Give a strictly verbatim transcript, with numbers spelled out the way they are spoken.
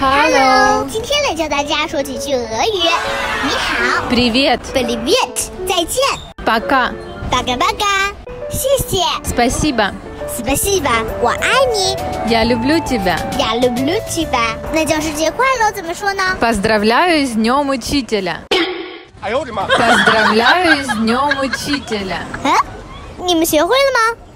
Hello， 今天来教大家说几句俄语。你好 ，Привет， Привет， 再见 ，Пока， Пока-пока， 谢谢 ，Спасибо， Спасибо， 我爱你 ，Я люблю тебя， Я люблю тебя。那教师节快乐怎么说呢 ？Поздравляю с днем учителя。哎呦我的妈！Поздравляю с днем учителя。哎，你们学会了吗？